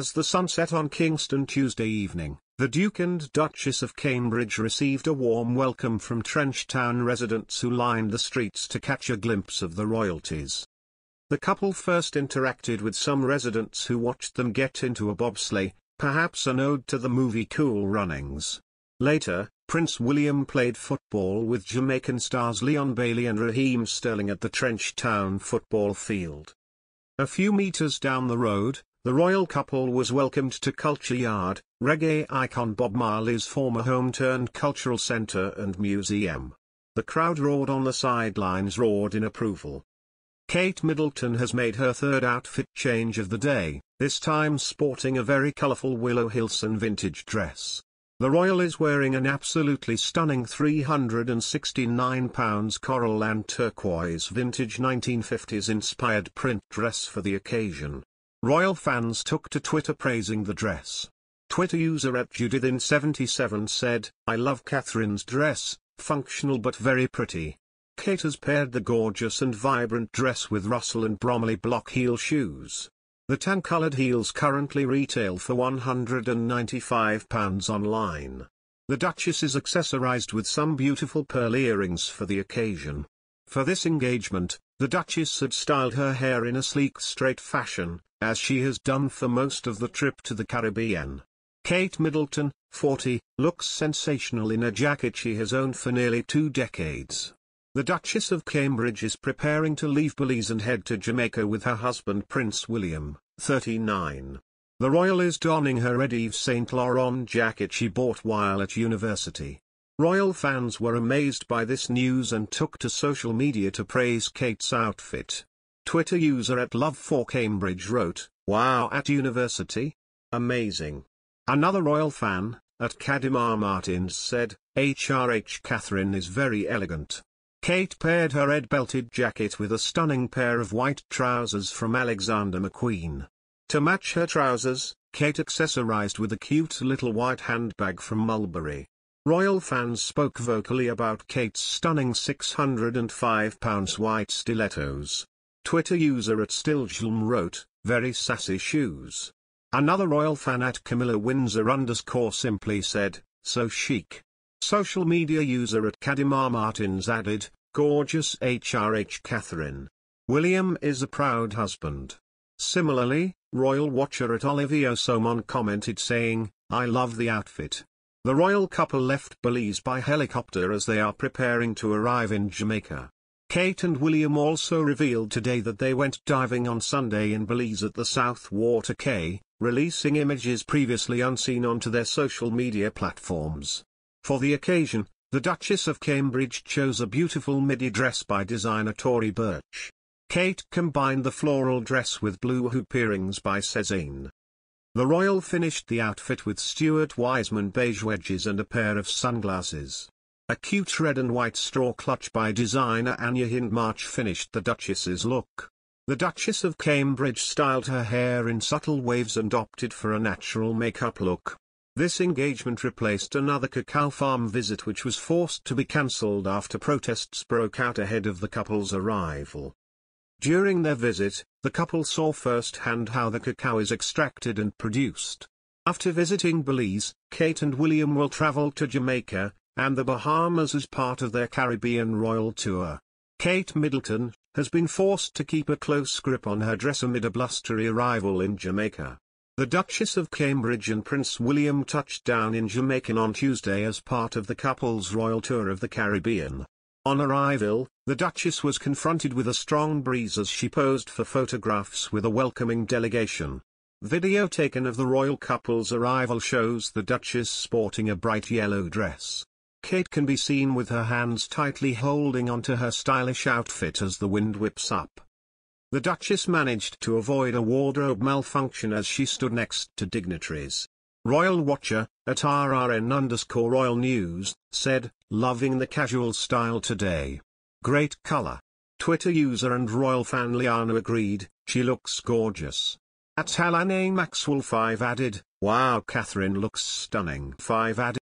As the sun set on Kingston Tuesday evening, the Duke and Duchess of Cambridge received a warm welcome from Trench Town residents who lined the streets to catch a glimpse of the royalties. The couple first interacted with some residents who watched them get into a bobsleigh, perhaps an ode to the movie Cool Runnings. Later, Prince William played football with Jamaican stars Leon Bailey and Raheem Sterling at the Trench Town football field. A few meters down the road, the royal couple was welcomed to Culture Yard, reggae icon Bob Marley's former home-turned cultural centre and museum. The crowd on the sidelines roared in approval. Kate Middleton has made her third outfit change of the day, this time sporting a very colourful Willow Hilson vintage dress. The royal is wearing an absolutely stunning £369 coral and turquoise vintage 1950s-inspired print dress for the occasion. Royal fans took to Twitter praising the dress. Twitter user @Judithin77 said, "I love Catherine's dress, functional but very pretty." Kate has paired the gorgeous and vibrant dress with Russell and Bromley block heel shoes. The tan-coloured heels currently retail for £195 online. The Duchess is accessorised with some beautiful pearl earrings for the occasion. For this engagement, the Duchess had styled her hair in a sleek straight fashion, as she has done for most of the trip to the Caribbean. Kate Middleton, 40, looks sensational in a jacket she has owned for nearly 2 decades. The Duchess of Cambridge is preparing to leave Belize and head to Jamaica with her husband Prince William, 39. The royal is donning her Yves Saint Laurent jacket she bought while at university. Royal fans were amazed by this news and took to social media to praise Kate's outfit. Twitter user @Love4Cambridge wrote, "Wow, at university? Amazing." Another royal fan, @Kadimar Martins said, "HRH Catherine is very elegant." Kate paired her red belted jacket with a stunning pair of white trousers from Alexander McQueen. To match her trousers, Kate accessorized with a cute little white handbag from Mulberry. Royal fans spoke vocally about Kate's stunning £605 white stilettos. Twitter user @Stiljelm wrote, "Very sassy shoes." Another royal fan @CamillaWindsor_simply said, "So chic." Social media user @Kadimar Martins added, "Gorgeous HRH Catherine. William is a proud husband." Similarly, royal watcher @Olivio Somon commented saying, "I love the outfit." The royal couple left Belize by helicopter as they are preparing to arrive in Jamaica. Kate and William also revealed today that they went diving on Sunday in Belize at the South Water Cay, releasing images previously unseen onto their social media platforms. For the occasion, the Duchess of Cambridge chose a beautiful midi dress by designer Tory Burch. Kate combined the floral dress with blue hoop earrings by Cezanne. The royal finished the outfit with Stuart Weitzman beige wedges and a pair of sunglasses. A cute red and white straw clutch by designer Anya Hindmarch finished the Duchess's look. The Duchess of Cambridge styled her hair in subtle waves and opted for a natural makeup look. This engagement replaced another cacao farm visit which was forced to be cancelled after protests broke out ahead of the couple's arrival. During their visit, the couple saw firsthand how the cacao is extracted and produced. After visiting Belize, Kate and William will travel to Jamaica and the Bahamas as part of their Caribbean royal tour. Kate Middleton has been forced to keep a close grip on her dress amid a blustery arrival in Jamaica. The Duchess of Cambridge and Prince William touched down in Jamaica on Tuesday as part of the couple's royal tour of the Caribbean. On arrival, the Duchess was confronted with a strong breeze as she posed for photographs with a welcoming delegation. Video taken of the royal couple's arrival shows the Duchess sporting a bright yellow dress. Kate can be seen with her hands tightly holding onto her stylish outfit as the wind whips up. The Duchess managed to avoid a wardrobe malfunction as she stood next to dignitaries. Royal watcher, @RRN_Royal News, said, "Loving the casual style today. Great colour." Twitter user and royal fan Liana agreed, "She looks gorgeous." @Halane Maxwell 5 added, "Wow, Catherine looks stunning." 5 added.